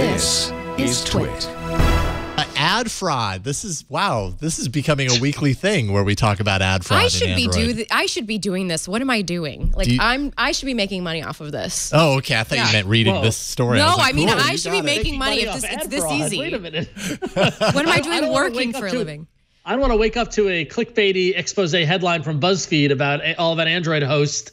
This is Twit. Ad fraud. This is, wow, this is becoming a weekly thing where we talk about ad fraud. I should be doing this. What am I doing? Like, I should be making money off of this. Oh, okay. I thought you meant reading this story. No, I mean, I should be making money if it's this easy. Wait a minute. What am I doing working for a living? I don't want to wake up to a clickbaity expose headline from BuzzFeed about all about Android hosts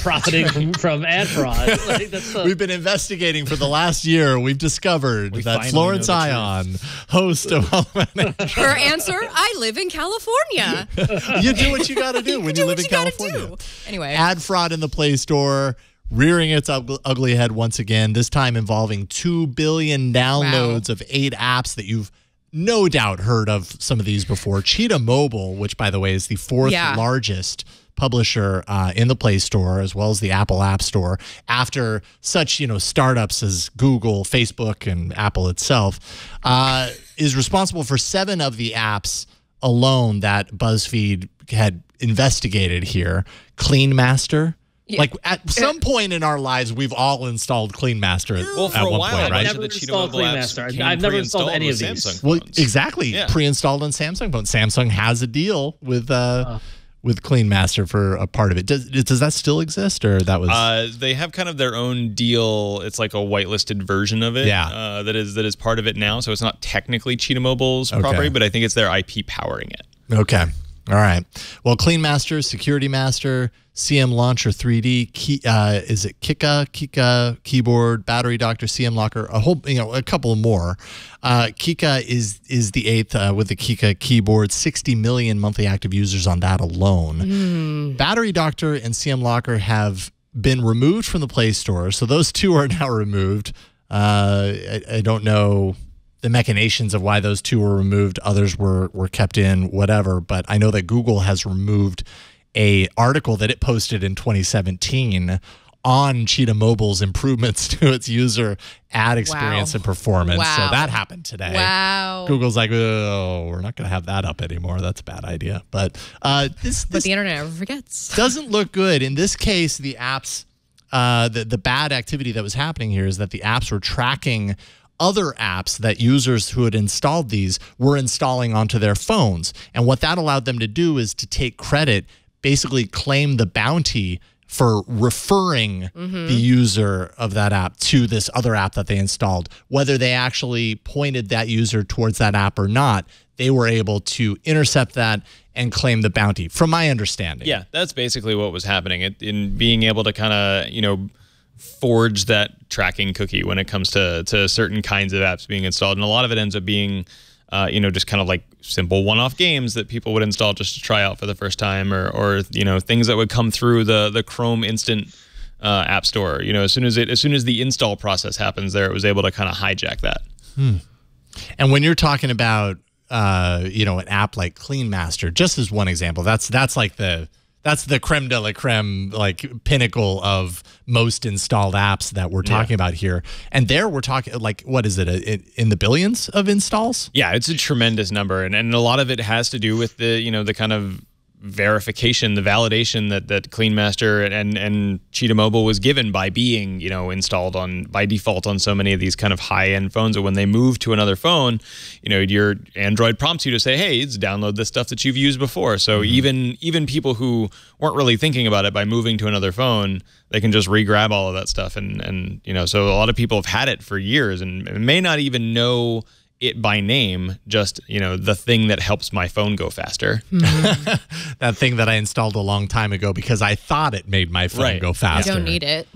profiting from ad fraud. Like, that's, we've been investigating for the last year. We've discovered that Florence Ion, host of all about Android. Her answer: I live in California. You do what you got to do when you live in California. Anyway, ad fraud in the Play Store. Rearing its ugly head once again. This time involving 2 billion downloads of 8 apps that you've no doubt heard of some of these before. Cheetah Mobile, which, by the way, is the 4th largest publisher in the Play Store, as well as the Apple App Store, after such, you know, startups as Google, Facebook, and Apple itself, is responsible for 7 of the apps alone that BuzzFeed had investigated here. Clean Master. Yeah. Like, at some point in our lives, we've all installed Clean Master at one point, right? I've never installed Clean Master. I've never installed any of these. Samsung phones. Exactly. Yeah. Pre-installed on Samsung phones. Samsung has a deal with Clean Master for a part of it. Does that still exist, or that was? They have kind of their own deal. It's like a whitelisted version of it. Yeah. That is part of it now. So it's not technically Cheetah Mobile's property, but I think it's their IP powering it. Okay. All right. Well, Clean Master, Security Master, CM Launcher 3D, Kika Keyboard, Battery Doctor, CM Locker, a whole, you know, a couple more. Kika is the 8th with the Kika Keyboard, 60 million monthly active users on that alone. Battery Doctor and CM Locker have been removed from the Play Store, so those 2 are now removed. I don't know the machinations of why those 2 were removed. Others were kept in, whatever. But I know that Google has removed an article that it posted in 2017 on Cheetah Mobile's improvements to its user ad experience and performance. So that happened today. Google's like, oh, we're not going to have that up anymore. That's a bad idea. But this the internet never forgets. Doesn't look good. In this case, the apps, the bad activity that was happening here is that the apps were tracking other apps that users who had installed these were installing onto their phones. And what that allowed them to do is to take credit, basically claim the bounty for referring the user of that app to this other app that they installed. Whether they actually pointed that user towards that app or not, they were able to intercept that and claim the bounty, from my understanding. Yeah, that's basically what was happening. In being able to kind of, you know, forge that tracking cookie when it comes to certain kinds of apps being installed. And a lot of it ends up being, you know, just kind of like simple one-off games that people would install just to try out for the first time, or you know, things that would come through the Chrome Instant App Store. You know, as soon as the install process happens there, it was able to kind of hijack that. And when you're talking about, you know, an app like Clean Master, just as one example, that's like the... That's the creme de la creme, like pinnacle of most installed apps that we're talking about here. And there we're talking like, what is it, in the billions of installs? Yeah, it's a tremendous number. And a lot of it has to do with the, you know, the kind of verification, the validation that Clean Master and Cheetah Mobile was given by being, you know, installed on by default on so many of these kind of high-end phones. Or when they move to another phone, you know, your Android prompts you to say, hey, it's download the stuff that you've used before. So even people who weren't really thinking about it, by moving to another phone, they can just re-grab all of that stuff. And you know, so a lot of people have had it for years and may not even know it by name, just, you know, the thing that helps my phone go faster. That thing that I installed a long time ago because I thought it made my phone go faster. I don't need it.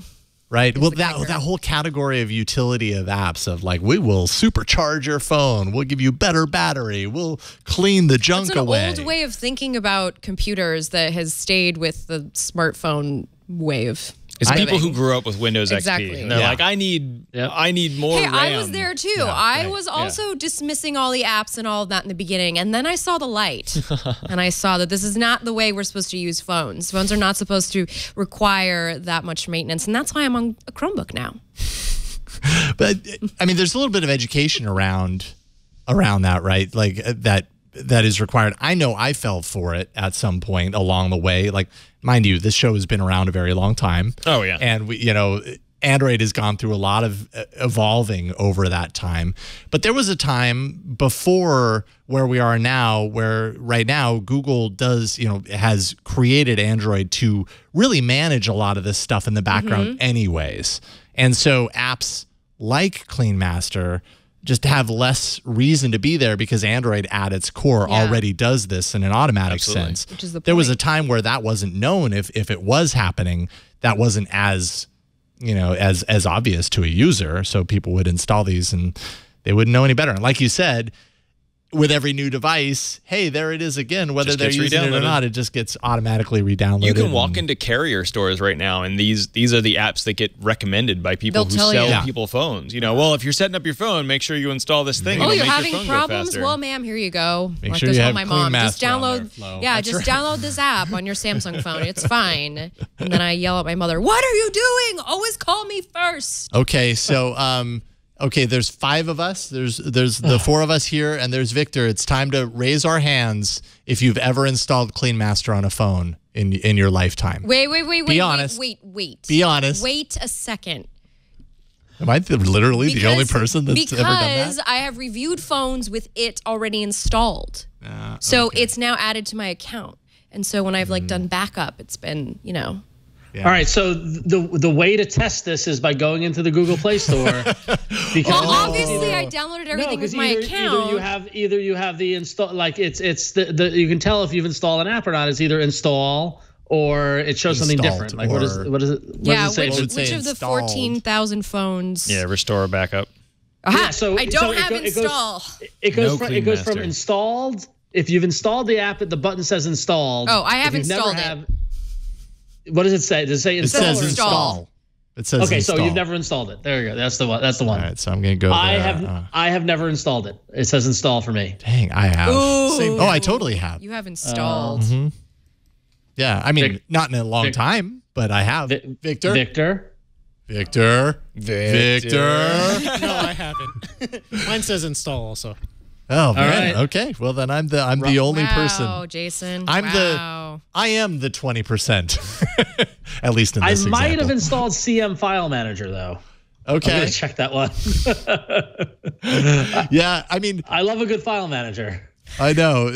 Right. Well, that whole category of utility of apps of like, we will supercharge your phone, we'll give you better battery, we'll clean the junk away. It's an old way of thinking about computers that has stayed with the smartphone wave. It's people who grew up with Windows XP. And they're like, I need more RAM. I was there too. Yeah, I was also dismissing all the apps and all of that in the beginning. And then I saw the light. And I saw that this is not the way we're supposed to use phones. Phones are not supposed to require that much maintenance. And that's why I'm on a Chromebook now. But, I mean, there's a little bit of education around that, right? Like, that is required. I know I fell for it at some point along the way. Like, mind you, this show has been around a very long time. Oh yeah. And we, you know, Android has gone through a lot of evolving over that time. But there was a time before where we are now, where right now Google does, you know, has created Android to really manage a lot of this stuff in the background anyways. And so apps like Clean Master just have less reason to be there because Android at its core already does this in an automatic sense. Which is the point. There was a time where that wasn't known. If it was happening, that wasn't as, you know, as obvious to a user. So people would install these and they wouldn't know any better. And like you said, with every new device, hey, there it is again, whether they're using it or not, it just gets automatically redownloaded. You can walk into carrier stores right now, and these are the apps that get recommended by people who sell people phones. You know, well, if you're setting up your phone, make sure you install this thing. Oh, you're having problems? Well, ma'am, here you go. Make sure you have Clean Master on there. Yeah, just download this app on your Samsung phone. It's fine. And then I yell at my mother, what are you doing? Always call me first. Okay, so... Okay, there's five of us. There's the four of us here, and there's Victor. It's time to raise our hands if you've ever installed Clean Master on a phone in your lifetime. Wait, wait, wait. Be honest. Wait a second. Am I literally the only person that's ever done that? Because I have reviewed phones with it already installed. So it's now added to my account. And so when I've like done backup, it's been, you know. Yeah. All right, so the way to test this is by going into the Google Play Store. Because obviously I downloaded everything with my account. Either you have the install, like it's you can tell if you've installed an app or not. It's either install or it shows something different. Like what is it? Which of the 14,000 phones? Yeah, restore or backup. Yeah, so I don't have install. It goes from installed. If you've installed the app, the button says installed. Oh, I have installed it. What does it say? Does it say install? It says install. It says okay, install. So you've never installed it. There you go. That's the one. That's the one. All right, so I'm gonna go. I have never installed it. It says install for me. Dang, I have. Ooh. Oh, I totally have. You have installed. Yeah, I mean, not in a long time, but I have. Victor. No, I haven't. Mine says install also. Oh man! Right. Okay, well then I'm the only person. Wow, Jason! I am the 20%, at least in this example. I might have installed CM file manager though. Okay, I'm gonna check that one. Yeah, I mean, I love a good file manager. I know.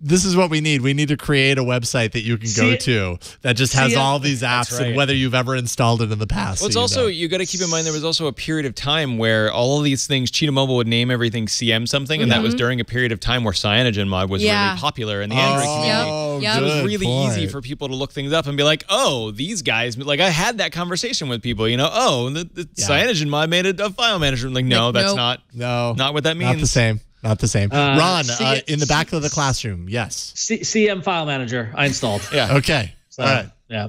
This is what we need. We need to create a website that you can go to that just has all these apps and whether you've ever installed it in the past. Well, it's also, you got to keep in mind, there was also a period of time where all of these things, Cheetah Mobile would name everything CM something, and that was during a period of time where CyanogenMod was really popular in the Android community. It was really easy for people to look things up and be like, oh, these guys, like I had that conversation with people, you know, oh, the CyanogenMod made a file manager. I'm like, no, like, that's not what that means. Not the same. Not the same. Ron, in the back of the classroom, yes. CM file manager, I installed. Yeah. Okay. So, all right. Yeah.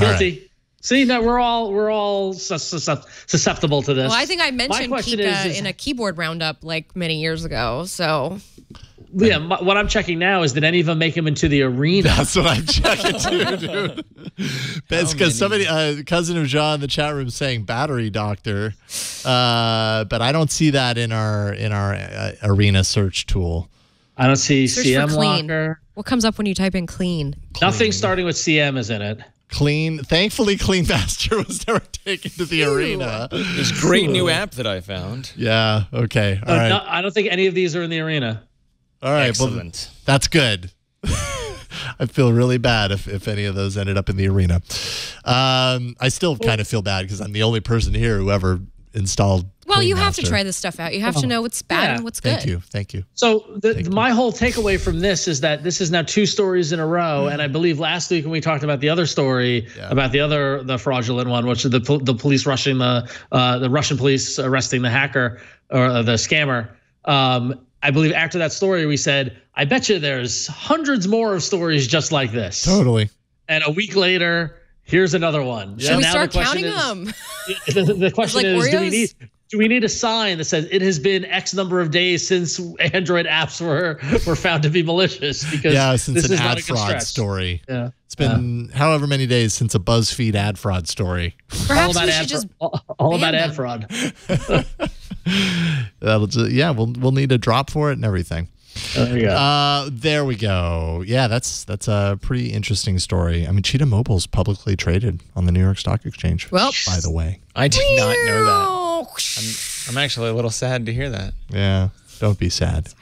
Guilty. Right. See, now we're all susceptible to this. Well, I think I mentioned Kika in a keyboard roundup like many years ago. So. Yeah, what I'm checking now is did any of them make him into the arena? That's what I'm checking too, dude. That's because somebody, cousin of John in the chat room, saying Battery Doctor, but I don't see that in our arena search tool. I don't see CM Locker. What comes up when you type in clean? Nothing starting with CM is in it. Clean. Thankfully, Clean Master was never taken to the arena. This great new app that I found. Yeah. Okay. All right. No, I don't think any of these are in the arena. All right, excellent. Well, that's good. I feel really bad if any of those ended up in the arena. I still kind of feel bad because I'm the only person here who ever installed. Well, Clean Master. Have to try this stuff out. You have to know what's bad and what's good. Thank you. Thank you. So my whole takeaway from this is that this is now two stories in a row. And I believe last week when we talked about the other story, about the fraudulent one, which is the police rushing the Russian police arresting the hacker or the scammer. I believe after that story, we said, I bet you there's hundreds more of stories just like this. Totally. And a week later, here's another one. Should we start counting them? The question is, do we need a sign that says it has been X number of days since Android apps were found to be malicious? Because since an ad fraud story. Yeah. It's been however many days since a BuzzFeed ad fraud story. Perhaps we should just all about ad fraud. That'll just, yeah, we'll need a drop for it and everything. There we go. Yeah, that's a pretty interesting story. I mean, Cheetah Mobile's publicly traded on the New York Stock Exchange. Well, by the way, I did not know that. I'm actually a little sad to hear that. Yeah, don't be sad.